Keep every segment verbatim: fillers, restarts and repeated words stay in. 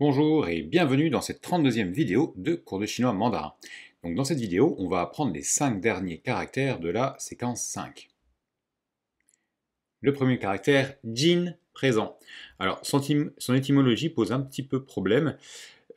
Bonjour et bienvenue dans cette trente-deuxième vidéo de cours de chinois mandarin. Donc dans cette vidéo, on va apprendre les cinq derniers caractères de la séquence cinq. Le premier caractère, Jin, présent. Alors son, son étymologie pose un petit peu problème.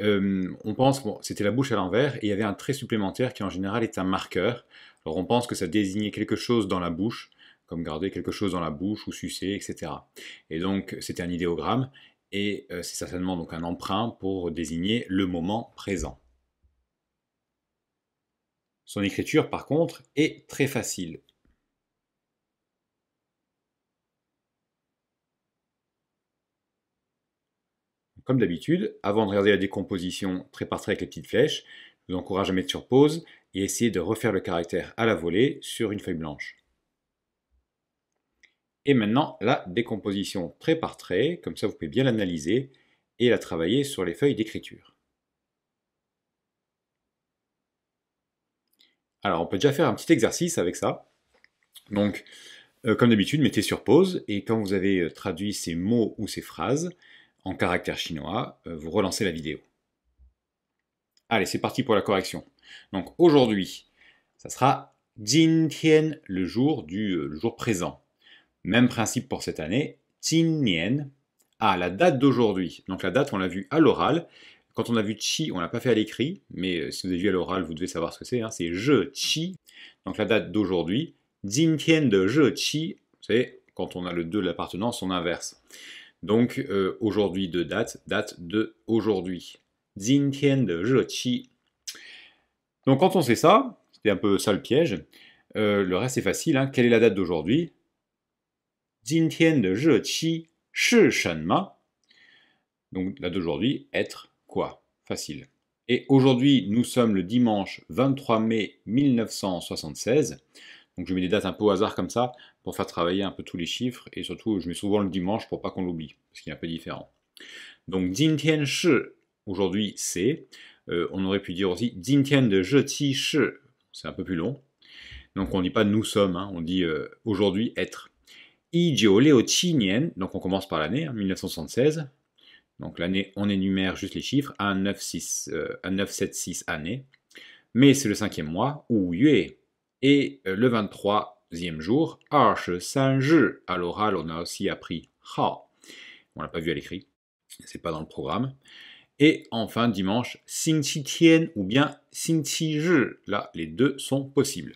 Euh, on pense, bon, c'était la bouche à l'envers et il y avait un trait supplémentaire qui en général est un marqueur. Alors on pense que ça désignait quelque chose dans la bouche, comme garder quelque chose dans la bouche ou sucer, et cetera. Et donc c'était un idéogramme. Et c'est certainement donc un emprunt pour désigner le moment présent. Son écriture, par contre, est très facile. Comme d'habitude, avant de regarder la décomposition trait par trait avec les petites flèches, je vous encourage à mettre sur pause et essayer de refaire le caractère à la volée sur une feuille blanche. Et maintenant, la décomposition trait par trait, comme ça vous pouvez bien l'analyser et la travailler sur les feuilles d'écriture. Alors, on peut déjà faire un petit exercice avec ça. Donc, euh, comme d'habitude, mettez sur pause et quand vous avez traduit ces mots ou ces phrases en caractère chinois, euh, vous relancez la vidéo. Allez, c'est parti pour la correction. Donc, aujourd'hui, ça sera Jintian, le jour du euh, le jour présent. Même principe pour cette année, Jinnian. Ah, la date d'aujourd'hui. Donc la date, on l'a vue à l'oral. Quand on a vu Qi, on ne l'a pas fait à l'écrit, mais si vous avez vu à l'oral, vous devez savoir ce que c'est. Hein. C'est Je Qi. Donc la date d'aujourd'hui, Jintian de Je Qi. Vous savez, quand on a le deux de l'appartenance, on inverse. Donc euh, aujourd'hui de date, date de aujourd'hui. Jintian de Je Qi. Donc quand on sait ça, c'était un peu ça le piège. Euh, le reste est facile. Hein. Quelle est la date d'aujourd'hui? Jintian de je qi shi shenma. Donc là d'aujourd'hui, être quoi? Facile. Et aujourd'hui, nous sommes le dimanche vingt-trois mai mille neuf cent soixante-seize. Donc je mets des dates un peu au hasard comme ça pour faire travailler un peu tous les chiffres et surtout je mets souvent le dimanche pour pas qu'on l'oublie, parce qu'il est un peu différent. Donc Jintian shi, aujourd'hui c'est. Euh, on aurait pu dire aussi Jintian de je qi shi, c'est un peu plus long. Donc on ne dit pas nous sommes, hein, on dit euh, aujourd'hui être. Donc on commence par l'année, hein, mille neuf cent soixante-seize. Donc l'année, on énumère juste les chiffres, un, neuf, six, euh, un, neuf, sept, six années. Mais c'est le cinquième mois, ou yue. Et euh, le vingt-troisième jour, vingt-trois zhi. À l'oral, on a aussi appris hao. On ne l'a pas vu à l'écrit, c'est pas dans le programme. Et enfin, dimanche, xingqi tian ou bien xingqi zhi. Là, les deux sont possibles.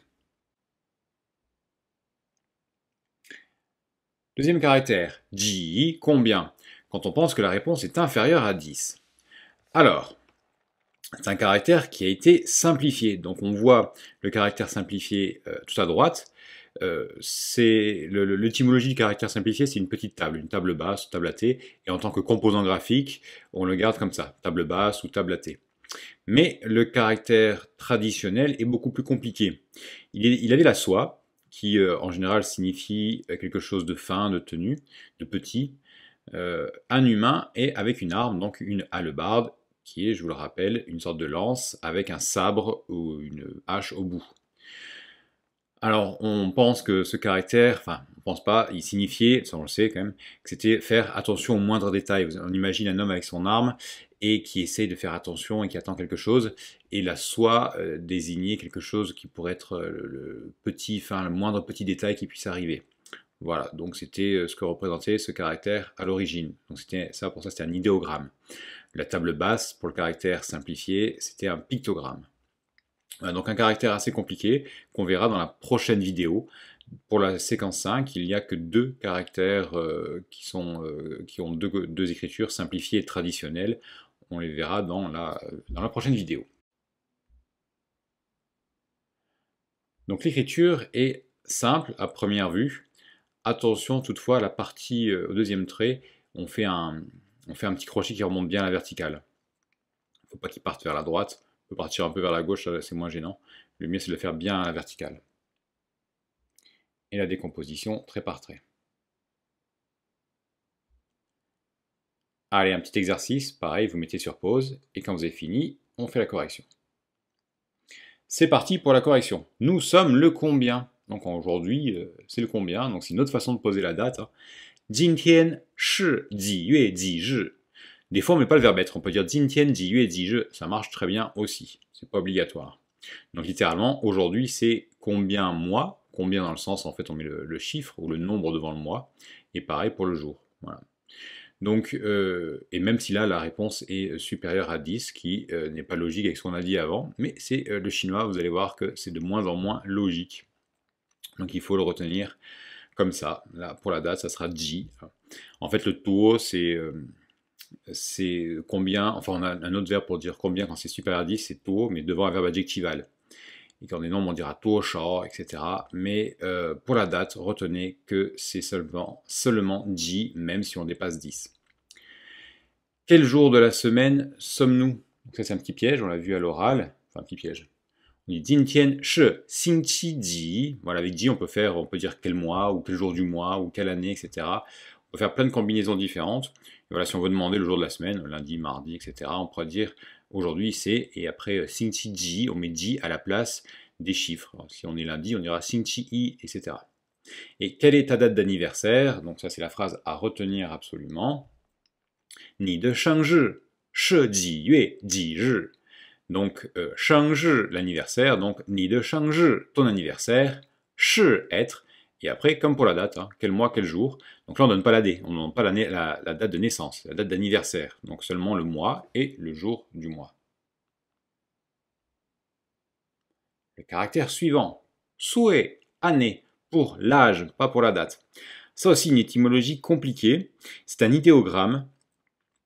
Deuxième caractère, ji, combien? Quand on pense que la réponse est inférieure à dix. Alors, c'est un caractère qui a été simplifié. Donc on voit le caractère simplifié euh, tout à droite. Euh, L'étymologie du caractère simplifié, c'est une petite table, une table basse, table à thé. Et en tant que composant graphique, on le garde comme ça, table basse ou table à thé. Mais le caractère traditionnel est beaucoup plus compliqué. Il, est, il avait la soie, qui euh, en général signifie quelque chose de fin, de tenu, de petit, euh, un humain et avec une arme, donc une hallebarde, qui est, je vous le rappelle, une sorte de lance avec un sabre ou une hache au bout. Alors on pense que ce caractère, enfin on ne pense pas, il signifiait, ça on le sait quand même, que c'était faire attention aux moindres détails. On imagine un homme avec son arme et qui essaye de faire attention et qui attend quelque chose, et la soie euh, désignait quelque chose qui pourrait être le, le petit, enfin le moindre petit détail qui puisse arriver. Voilà, donc c'était ce que représentait ce caractère à l'origine. Donc c'était ça, pour ça c'était un idéogramme. La table basse, pour le caractère simplifié, c'était un pictogramme. Donc un caractère assez compliqué qu'on verra dans la prochaine vidéo. Pour la séquence cinq, il n'y a que deux caractères euh, qui, sont, euh, qui ont deux, deux écritures simplifiées et traditionnelles. On les verra dans la, dans la prochaine vidéo. Donc l'écriture est simple à première vue. Attention toutefois, la partie euh, au deuxième trait, on fait, un, on fait un petit crochet qui remonte bien à la verticale. Il ne faut pas qu'il parte vers la droite. On peut partir un peu vers la gauche, c'est moins gênant. Le mieux, c'est de le faire bien à la verticale. Et la décomposition, trait par trait. Allez, un petit exercice, pareil, vous mettez sur pause, et quand vous avez fini, on fait la correction. C'est parti pour la correction. Nous sommes le combien? Donc aujourd'hui, c'est le combien, donc c'est une autre façon de poser la date. Jintian shi ji yue ji zhi. Des fois, on ne met pas le verbe être. On peut dire jin tian, ji yue, ji je. Ça marche très bien aussi. C'est pas obligatoire. Donc littéralement, aujourd'hui, c'est combien mois, combien dans le sens, en fait, on met le, le chiffre ou le nombre devant le mois. Et pareil pour le jour. Voilà. Donc, euh, et même si là, la réponse est supérieure à dix, qui euh, n'est pas logique avec ce qu'on a dit avant, mais c'est euh, le chinois, vous allez voir que c'est de moins en moins logique. Donc il faut le retenir comme ça. Là, pour la date, ça sera ji. En fait, le tuo, c'est euh, c'est combien, enfin on a un autre verbe pour dire combien quand c'est supérieur à dix, c'est tuo, mais devant un verbe adjectival. Et quand on est nombre, on dira tuo shao, et cetera. Mais euh, pour la date, retenez que c'est seulement, seulement ji, même si on dépasse dix. Quel jour de la semaine sommes-nous? Ça c'est un petit piège, on l'a vu à l'oral. Enfin, un petit piège. On dit jin tian shi, xin qi ji. Voilà, avec ji, on peut faire, on peut dire quel mois, ou quel jour du mois, ou quelle année, et cetera. On peut faire plein de combinaisons différentes. Et voilà, si on veut demander le jour de la semaine, lundi, mardi, et cetera, on pourrait dire aujourd'hui c'est, et après xingqi ji, on met ji à la place des chiffres. Alors, si on est lundi, on dira xingqi i, et cetera. Et quelle est ta date d'anniversaire? Donc ça c'est la phrase à retenir absolument. Ni de shangzhi, shi ji yue, ji zhi. Donc euh, shangzhi, l'anniversaire, donc ni de shangzhi, ton anniversaire, shi, être. Et après, comme pour la date, hein, quel mois, quel jour, donc là on ne donne pas la date, on ne donne pas la, la, la date de naissance, la date d'anniversaire, donc seulement le mois et le jour du mois. Le caractère suivant, souhait, année, pour l'âge, pas pour la date. Ça aussi, une étymologie compliquée, c'est un idéogramme.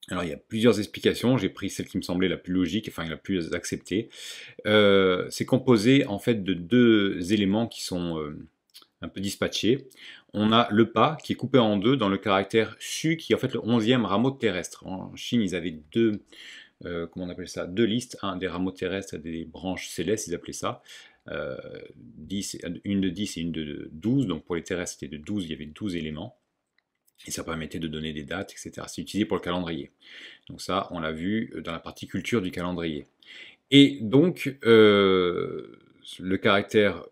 Alors il y a plusieurs explications, j'ai pris celle qui me semblait la plus logique, enfin la plus acceptée. Euh, c'est composé en fait de deux éléments qui sont... Euh, un peu dispatché. On a le pas qui est coupé en deux dans le caractère su qui est en fait le onzième rameau terrestre. En Chine, ils avaient deux, euh, comment on appelle ça, deux listes, un des rameaux terrestres, des branches célestes, ils appelaient ça, euh, dix, une de dix et une de douze, donc pour les terrestres c'était de douze, il y avait douze éléments, et ça permettait de donner des dates, et cetera. C'est utilisé pour le calendrier. Donc ça, on l'a vu dans la partie culture du calendrier. Et donc, euh, le caractère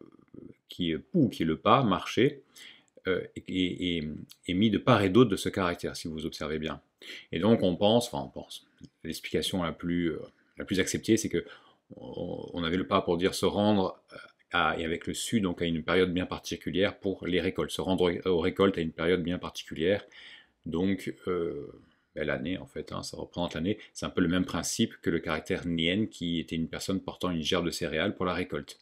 qui est pou, qui est le pas, marcher, euh, et, et, et mis de part et d'autre de ce caractère, si vous observez bien. Et donc on pense, enfin on pense, l'explication la plus, euh, la plus acceptée, c'est que on avait le pas pour dire se rendre, à, et avec le su, donc à une période bien particulière pour les récoltes, se rendre aux récoltes à une période bien particulière, donc euh, ben, l'année en fait, hein, ça représente l'année, c'est un peu le même principe que le caractère nien, qui était une personne portant une gerbe de céréales pour la récolte.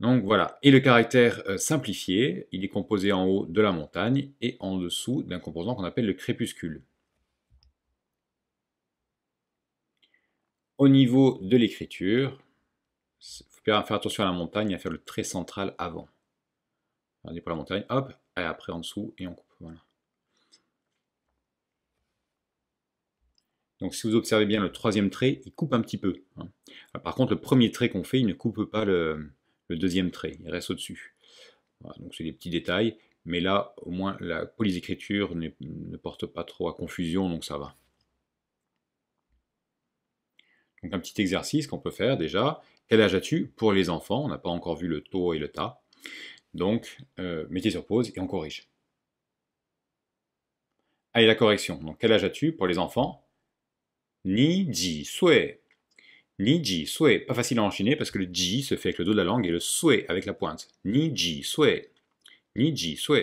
Donc voilà, et le caractère euh, simplifié, il est composé en haut de la montagne et en dessous d'un composant qu'on appelle le crépuscule. Au niveau de l'écriture, il faut faire attention à la montagne, à faire le trait central avant. Regardez pour la montagne, hop, et après en dessous, et on coupe, voilà. Donc si vous observez bien le troisième trait, il coupe un petit peu, hein. Alors, par contre, le premier trait qu'on fait, il ne coupe pas le... le deuxième trait, il reste au-dessus. Voilà, donc c'est des petits détails, mais là, au moins, la police d'écriture ne, ne porte pas trop à confusion, donc ça va. Donc un petit exercice qu'on peut faire déjà. Quel âge as-tu pour les enfants? On n'a pas encore vu le to et le ta. Donc, euh, mettez sur pause et on corrige. Allez, la correction. Donc, quel âge as-tu pour les enfants? Ni ji sui. Ni ji sui, pas facile à enchaîner parce que le ji se fait avec le dos de la langue et le sui avec la pointe. Ni ji sui, ni ji sui.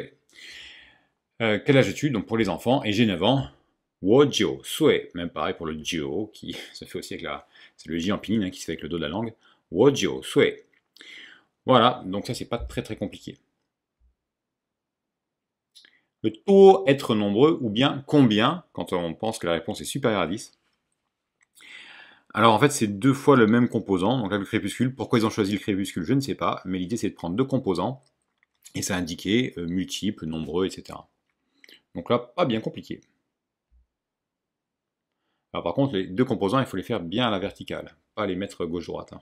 Euh, quel âge as-tu donc pour les enfants? Et j'ai neuf ans. Wo jio sui, même pareil pour le jio qui se fait aussi avec la, c'est le ji en pinyin hein, qui se fait avec le dos de la langue. Wo jio sui. Voilà, donc ça c'est pas très très compliqué. Le tuo être nombreux ou bien combien quand on pense que la réponse est supérieure à dix. Alors en fait c'est deux fois le même composant, donc là le crépuscule, pourquoi ils ont choisi le crépuscule je ne sais pas, mais l'idée c'est de prendre deux composants, et ça indiquait euh, multiples, nombreux, et cetera. Donc là, pas bien compliqué. Alors par contre les deux composants il faut les faire bien à la verticale, pas les mettre gauche-droite. Hein.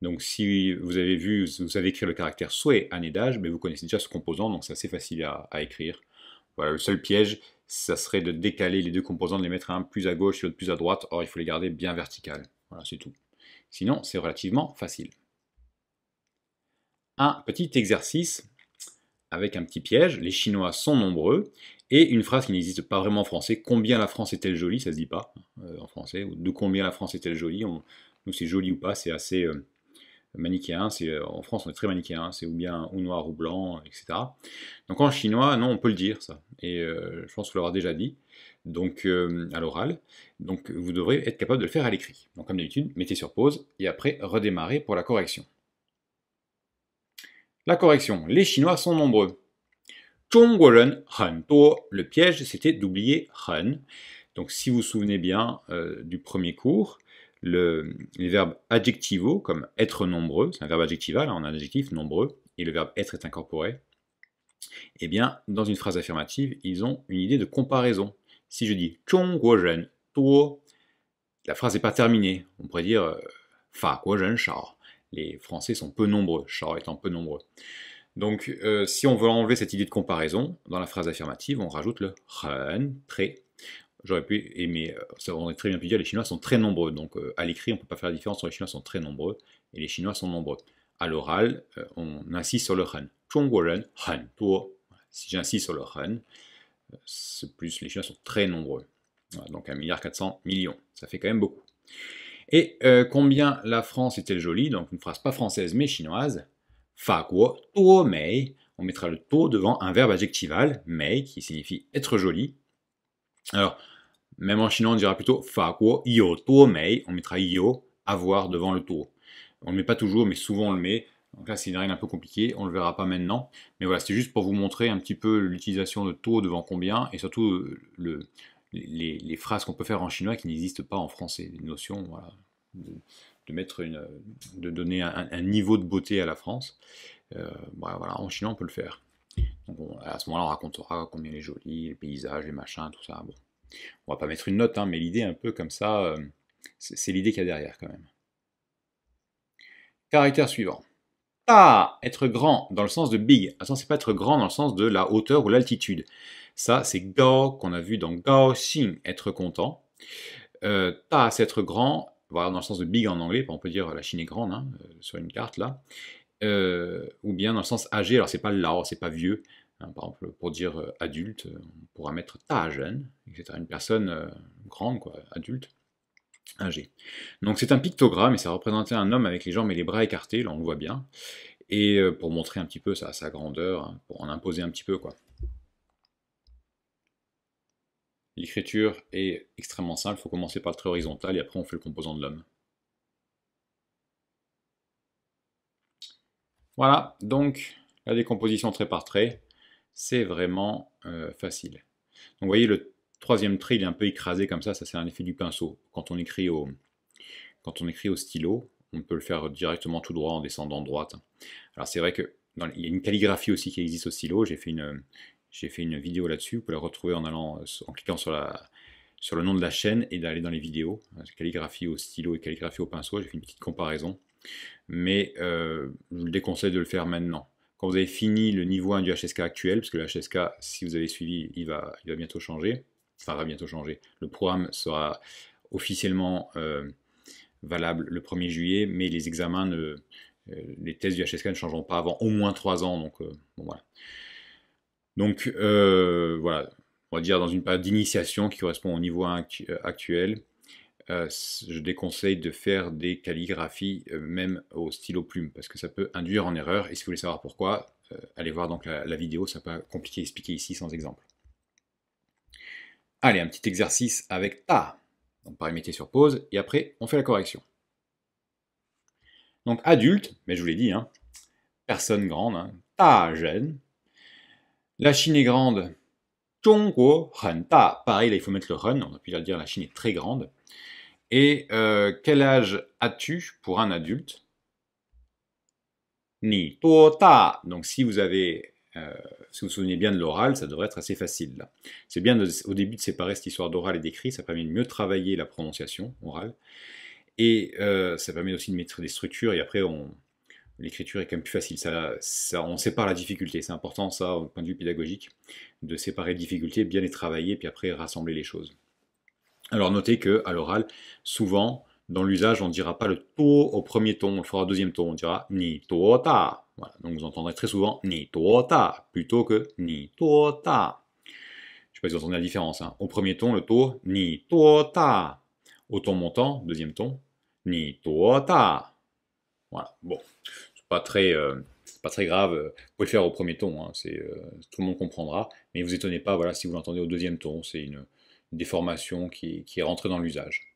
Donc si vous avez vu, vous savez écrire le caractère souhait, année d'âge, mais vous connaissez déjà ce composant, donc c'est assez facile à, à écrire. Voilà, le seul piège, ça serait de décaler les deux composants, de les mettre un plus à gauche et l'autre plus à droite, or il faut les garder bien verticales. Voilà, c'est tout. Sinon, c'est relativement facile. un petit exercice avec un petit piège. Les Chinois sont nombreux. Et une phrase qui n'existe pas vraiment en français. Combien la France est-elle jolie? Ça ne se dit pas euh, en français. De combien la France est-elle jolie? On, nous, c'est joli ou pas, c'est assez euh, manichéen. Euh, en France, on est très manichéen. C'est ou bien ou noir ou blanc, et cetera. Donc en chinois, non, on peut le dire, ça. Et euh, je pense que vous l'aurez déjà dit. Donc euh, à l'oral. Donc vous devrez être capable de le faire à l'écrit. Donc comme d'habitude, mettez sur pause et après redémarrez pour la correction. La correction. Les Chinois sont nombreux. Zhongguoren hen duo. Le piège, c'était d'oublier hen. Donc, si vous vous souvenez bien euh, du premier cours, le, les verbes adjectivaux, comme être nombreux, c'est un verbe adjectival, hein, on a un adjectif nombreux, et le verbe être est incorporé, eh bien, dans une phrase affirmative, ils ont une idée de comparaison. Si je dis zhongguoren duo, la phrase n'est pas terminée. On pourrait dire fa guoren shao. Les Français sont peu nombreux, shao étant peu nombreux. Donc, euh, si on veut enlever cette idée de comparaison, dans la phrase affirmative, on rajoute le hen, très. J'aurais pu aimer, ça aurait très bien pu dire, les Chinois sont très nombreux. Donc, euh, à l'écrit, on ne peut pas faire la différence entre les Chinois sont très nombreux et les Chinois sont nombreux. À l'oral, euh, on insiste sur le hen. Zhongguoren hen duo. Si j'insiste sur le hen, c'est plus les Chinois sont très nombreux. Voilà, donc, un milliard quatre cents millions. Ça fait quand même beaucoup. Et euh, combien la France est-elle jolie? Donc, une phrase pas française mais chinoise. Faguo, tuo mei, on mettra le tuo devant un verbe adjectival, mei, qui signifie être joli. Alors, même en chinois, on dira plutôt faguo yo tuo mei, on mettra yo, avoir devant le tuo. On ne le met pas toujours, mais souvent on le met. Donc là, c'est une règle un peu compliquée, on ne le verra pas maintenant. Mais voilà, c'est juste pour vous montrer un petit peu l'utilisation de tuo devant combien, et surtout le, les, les phrases qu'on peut faire en chinois qui n'existent pas en français, des notions, voilà. De, de, mettre une, de donner un, un niveau de beauté à la France. Euh, bah, voilà, en chinois, on peut le faire. Donc on, à ce moment-là, on racontera combien elle est jolie, les paysages, les machins, tout ça. Bon. On va pas mettre une note, hein, mais l'idée un peu comme ça, euh, c'est l'idée qu'il y a derrière quand même. Caractère suivant. Ah, être grand dans le sens de big. Attention, c'est pas être grand dans le sens de la hauteur ou l'altitude. Ça, c'est gao qu'on a vu dans gao xing, être content. Euh, ta, c'est être grand. Voilà, dans le sens de big en anglais, on peut dire la Chine est grande, hein, euh, sur une carte là, euh, ou bien dans le sens âgé, alors c'est pas lao, c'est pas vieux, hein, par exemple pour dire euh, adulte, on pourra mettre ta jeune, et cetera. Une personne euh, grande, quoi, adulte, âgée. Donc c'est un pictogramme et ça représentait un homme avec les jambes et les bras écartés, là on le voit bien, et euh, pour montrer un petit peu sa, sa grandeur, hein, pour en imposer un petit peu, quoi. L'écriture est extrêmement simple, il faut commencer par le trait horizontal et après on fait le composant de l'homme. Voilà, donc la décomposition trait par trait, c'est vraiment euh, facile. Donc vous voyez, le troisième trait, il est un peu écrasé comme ça, ça c'est un effet du pinceau. Quand on écrit au, quand on écrit au stylo, on peut le faire directement tout droit en descendant droite. Alors c'est vrai que dans, il y a une calligraphie aussi qui existe au stylo, j'ai fait une... J'ai fait une vidéo là-dessus, vous pouvez la retrouver en, allant, en cliquant sur, la, sur le nom de la chaîne et d'aller dans les vidéos. Calligraphie au stylo et calligraphie au pinceau, j'ai fait une petite comparaison. Mais euh, je vous déconseille de le faire maintenant. Quand vous avez fini le niveau un du H S K actuel, parce que le H S K, si vous avez suivi, il va, il va bientôt changer. Enfin, va bientôt changer. Le programme sera officiellement euh, valable le premier juillet, mais les examens, ne, euh, les tests du H S K ne changeront pas avant au moins trois ans. Donc, euh, bon, voilà. Donc euh, voilà, on va dire dans une période d'initiation qui correspond au niveau actuel, euh, je déconseille de faire des calligraphies euh, même au stylo plume, parce que ça peut induire en erreur, et si vous voulez savoir pourquoi, euh, allez voir donc la, la vidéo, ça peut compliqué à expliquer ici sans exemple. Allez, un petit exercice avec ta, donc pareil, mettez sur pause, et après on fait la correction. Donc adulte, mais je vous l'ai dit, hein, personne grande, hein, ta jeune. La Chine est grande. Zhongguo hen da. Pareil, là, il faut mettre le hen. On a pu dire la Chine est très grande. Et euh, quel âge as-tu pour un adulte? Ni tuo da. Donc, si vous avez, euh, si vous vous souvenez bien de l'oral, ça devrait être assez facile. C'est bien de, au début de séparer cette histoire d'oral et d'écrit. Ça permet de mieux travailler la prononciation orale. Et euh, ça permet aussi de mettre des structures. Et après, on... L'écriture est quand même plus facile, ça, ça, on sépare la difficulté, c'est important ça, au point de vue pédagogique, de séparer les difficultés, bien les travailler, puis après rassembler les choses. Alors notez qu'à l'oral, souvent, Dans l'usage, on ne dira pas le to au premier ton, on le fera au deuxième ton, on dira ni to ta. Voilà, donc vous entendrez très souvent ni to ta plutôt que ni to ta. Je ne sais pas si vous entendez la différence. Hein. Au premier ton, le to ni to ta. Au ton montant, deuxième ton, ni to ta. Voilà, bon, c'est pas très, euh, pas très grave. Vous pouvez le faire au premier ton, hein. C'est, euh, tout le monde comprendra. Mais ne vous étonnez pas, voilà, si vous l'entendez au deuxième ton, c'est une, une déformation qui, qui est rentrée dans l'usage.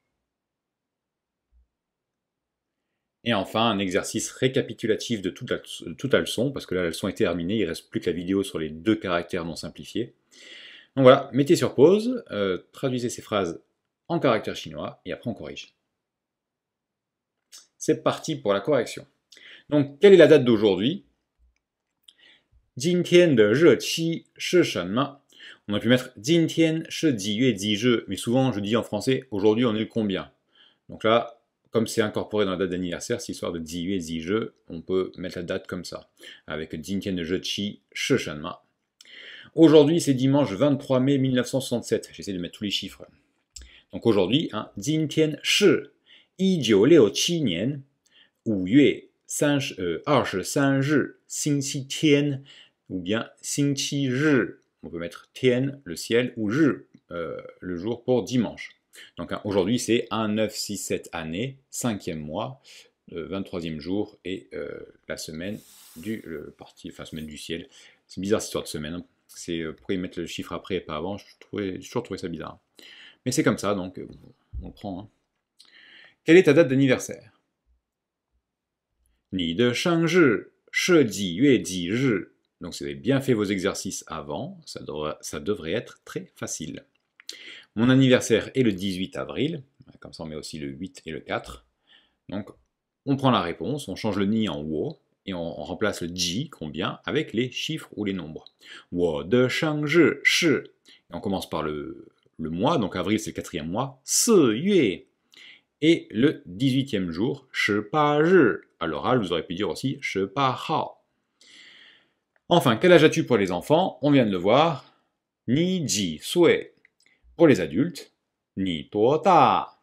Et enfin, un exercice récapitulatif de toute la, toute la leçon, parce que là, la leçon est terminée, il ne reste plus que la vidéo sur les deux caractères non simplifiés. Donc voilà, mettez sur pause, euh, traduisez ces phrases en caractères chinois, et après on corrige. C'est parti pour la correction. Donc, quelle est la date d'aujourd'hui? Jintian de Zheqi Shenma. On a pu mettre Jintian Shejiyue Dije, mais souvent je dis en français, aujourd'hui on est le combien? Donc là, comme c'est incorporé dans la date d'anniversaire, c'est l'histoire de Diyue Dije, on peut mettre la date comme ça, avec Jintian de Zheqi Shenma. Aujourd'hui, c'est dimanche vingt-trois mai mille neuf cent soixante-sept. J'essaie de mettre tous les chiffres. Donc aujourd'hui, hein, Jintian Shi, mille neuf cent soixante-sept Nian, cinq, euh, vingt-cinq, Xingqi Tian, ou bien Xingqi Zhi. On peut mettre Tian, le ciel, ou Zhi, euh, le jour pour dimanche. Donc hein, aujourd'hui, c'est un neuf six sept année, cinquième mois, euh, vingt-troisième jour, et euh, la semaine du, euh, parti, enfin, semaine du ciel. C'est bizarre cette histoire de semaine. Hein. C'est euh, pourquoi ils mettent le chiffre après et pas avant. Je trouvais, je trouvais ça bizarre. Hein. Mais c'est comme ça, donc euh, on le prend. Hein. Quelle est ta date d'anniversaire? Ni de shangzhi, shedi yue di zhi. Donc si vous avez bien fait vos exercices avant, ça devrait, ça devrait être très facile. Mon anniversaire est le dix-huit avril, comme ça on met aussi le huit et le quatre. Donc on prend la réponse, on change le ni en wo, et on, on remplace le ji, combien, avec les chiffres ou les nombres. Wo de shangzhi shi. Et on commence par le, le mois, donc avril c'est le quatrième mois, se yue. Et le dix-huitième jour, shi pa zhi. À l'oral, vous aurez pu dire aussi shi pa hao. Enfin, quel âge as-tu pour les enfants? On vient de le voir, ni ji sui. Pour les adultes, ni to ta.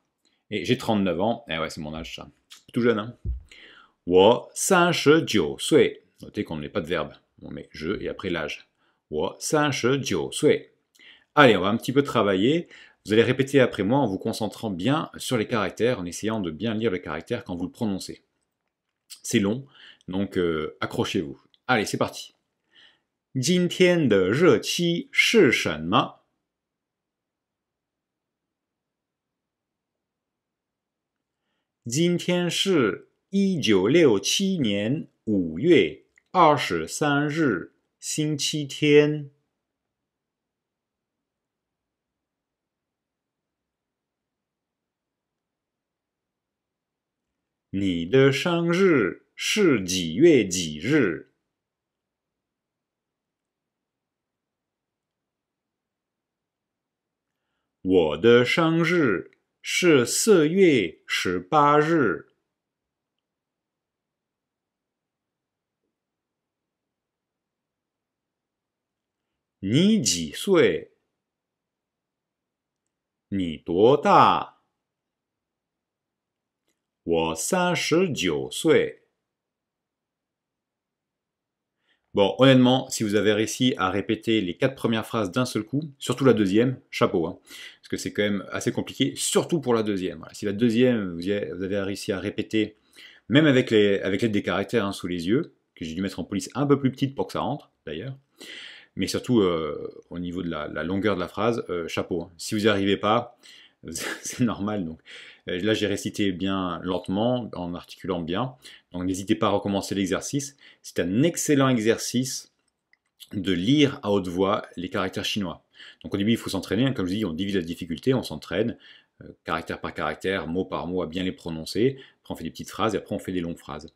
Et j'ai trente-neuf ans, eh ouais, c'est mon âge ça. Tout jeune, hein. Wo cinquante-neuf sui. Notez qu'on ne met pas de verbe. On met je et après l'âge. Wo cinquante-neuf sui. Allez, on va un petit peu travailler. Vous allez répéter après moi en vous concentrant bien sur les caractères, en essayant de bien lire le caractère quand vous le prononcez. C'est long, donc euh, accrochez-vous. Allez, c'est parti. Jintian de Zheqi shi shenme? Jintian shi mille neuf cent soixante-sept nian cinq月二十三 日, 星期天. Ni de shang zhi shi ji yue ji zhi. Wo de shang zhi shi si yue shi ba zhi. Ni ji sui? Ni duo da? Wo cinquante-neuf sui. Bon, honnêtement, si vous avez réussi à répéter les quatre premières phrases d'un seul coup, surtout la deuxième, chapeau, hein, parce que c'est quand même assez compliqué, surtout pour la deuxième. Voilà, si la deuxième, vous avez réussi à répéter, même avec l'aide avec des caractères hein, sous les yeux, que j'ai dû mettre en police un peu plus petite pour que ça rentre, d'ailleurs, mais surtout euh, au niveau de la, la longueur de la phrase, euh, chapeau. Hein. Si vous n'y arrivez pas, c'est normal, donc là j'ai récité bien lentement, en articulant bien, donc n'hésitez pas à recommencer l'exercice. C'est un excellent exercice de lire à haute voix les caractères chinois. Donc au début il faut s'entraîner, comme je dis, on divise la difficulté, on s'entraîne, euh, caractère par caractère, mot par mot à bien les prononcer, après on fait des petites phrases et après on fait des longues phrases.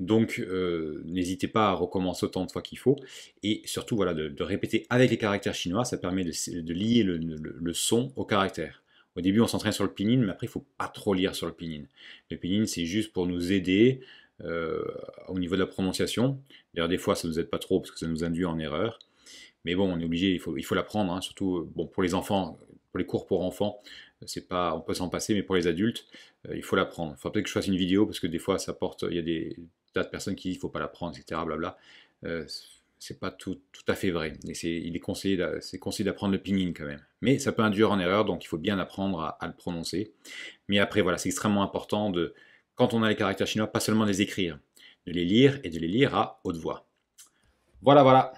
Donc euh, n'hésitez pas à recommencer autant de fois qu'il faut, et surtout voilà, de, de répéter avec les caractères chinois, ça permet de, de lier le, le, le son au caractère. Au début, on s'entraîne sur le pinyin, mais après, il ne faut pas trop lire sur le pinyin. Le pinyin, c'est juste pour nous aider euh, au niveau de la prononciation. D'ailleurs, des fois, ça ne nous aide pas trop parce que ça nous induit en erreur. Mais bon, on est obligé, il faut, il faut l'apprendre. Hein, surtout, bon, pour les enfants, pour les cours pour enfants, c'est pas, on peut s'en passer, mais pour les adultes, euh, il faut l'apprendre. Il faudra peut-être que je fasse une vidéo, parce que des fois, ça porte, il y a des tas de personnes qui disent qu'il ne faut pas l'apprendre, et cetera. Blabla. Euh, c'est pas tout, tout à fait vrai. Et c'est, il est conseillé d'apprendre le pinyin quand même. Mais ça peut induire en erreur, donc il faut bien apprendre à, à le prononcer. Mais après, voilà, c'est extrêmement important de, quand on a les caractères chinois, pas seulement de les écrire, de les lire et de les lire à haute voix. Voilà, voilà.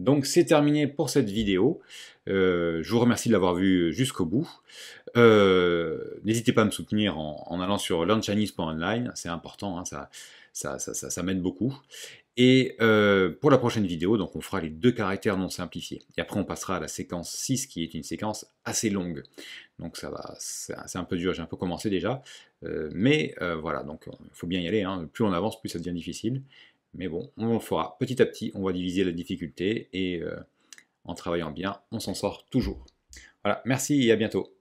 Donc c'est terminé pour cette vidéo. Euh, je vous remercie de l'avoir vu jusqu'au bout. Euh, n'hésitez pas à me soutenir en, en allant sur learn tiret chinese point online. C'est important, hein, ça, ça, ça, ça, ça m'aide beaucoup. Et euh, pour la prochaine vidéo, donc on fera les deux caractères non simplifiés. Et après, on passera à la séquence six, qui est une séquence assez longue. Donc ça va, c'est un peu dur, j'ai un peu commencé déjà. Euh, mais euh, voilà, donc il faut bien y aller, hein. Plus on avance, plus ça devient difficile. Mais bon, on le fera petit à petit, on va diviser la difficulté et euh, en travaillant bien, on s'en sort toujours. Voilà, merci et à bientôt.